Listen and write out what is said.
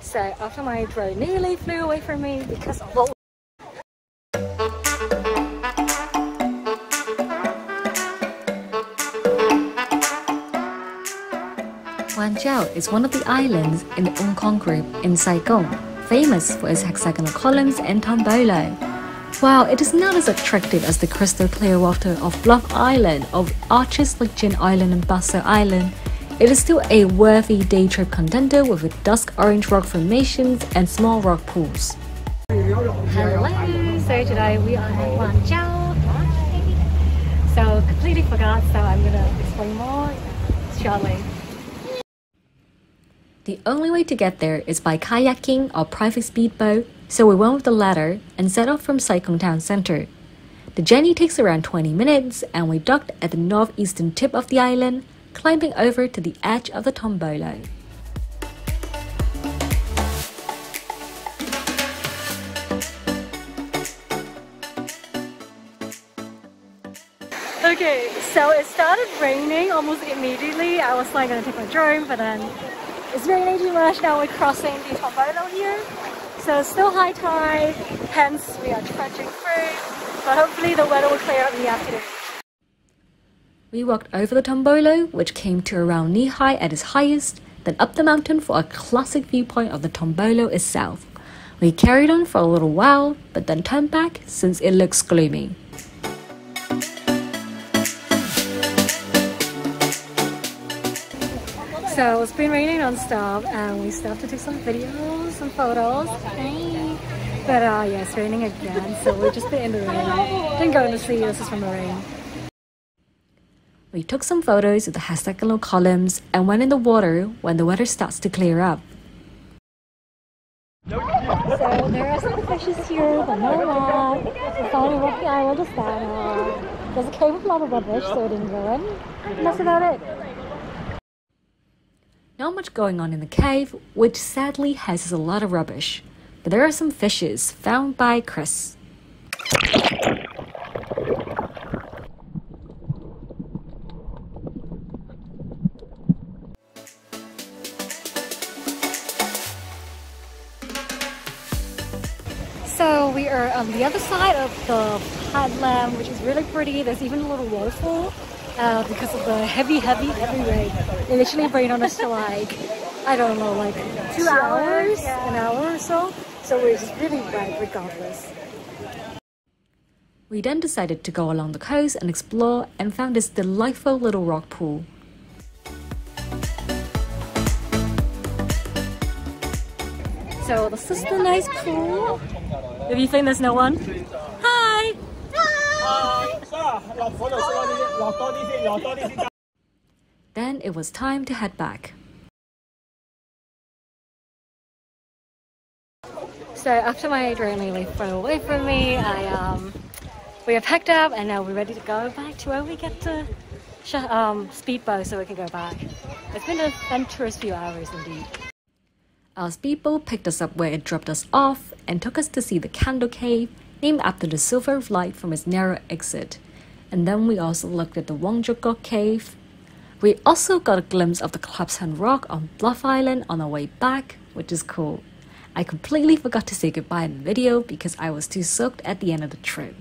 So after my drone nearly flew away from me because of what. Wang Chau is one of the islands in the Ung Kong group in Sai Kung, famous for its hexagonal columns and tombolo. While it is not as attractive as the crystal clear water of Bluff Island or arches like Jin Island and Basso Island, it is still a worthy day trip contender with its dusk orange rock formations and small rock pools. Hello! So today we are at Wang Chau. So completely forgot, so I'm gonna explain more shortly. The only way to get there is by kayaking or private speedboat, so we went with the latter and set off from Sai Kung town center. The journey takes around 20 minutes and we docked at the northeastern tip of the island, climbing over to the edge of the tombolo. Okay, so it started raining almost immediately. I was like gonna take my drone, but then it's raining too much. Now we're crossing the tombolo here. So it's still high tide, hence we are trudging through. But hopefully the weather will clear up in the afternoon. We walked over the tombolo, which came to around knee-high at its highest, then up the mountain for a classic viewpoint of the tombolo itself. We carried on for a little while, but then turned back since it looks gloomy. So it's been raining non-stop and we stopped to take some videos, some photos. Hey. But yeah, it's raining again, so we've just been in the rain. Didn't go in the sea, this is from the rain. We took some photos of the hexagonal columns and went in the water when the weather starts to clear up. So there are some fishes here, but no one. We found a rocky island to stand on. There's a cave with a lot of rubbish, so it didn't go in. And that's about it. Not much going on in the cave, which sadly has a lot of rubbish. But there are some fishes found by Chris. So we are on the other side of the headland, which is really pretty. There's even a little waterfall. Because of the heavy rain. It literally rained on us for like, I don't know, like 2 hours, yeah. An hour or so. So we're just really wet regardless. We then decided to go along the coast and explore and found this delightful little rock pool. So this is the nice pool. If you think there's no one, hi! Then it was time to head back. So after my adrenaline fell away from me, we are packed up and now we're ready to go back to where we get to speedboat so we can go back. It's been an adventurous few hours indeed. Our speedboat picked us up where it dropped us off and took us to see the Candle Cave, named after the silver light from its narrow exit. And then we also looked at the Wong Jukgok Cave. We also got a glimpse of the Collapsed Hand Rock on Bluff Island on our way back, which is cool. I completely forgot to say goodbye in the video because I was too soaked at the end of the trip.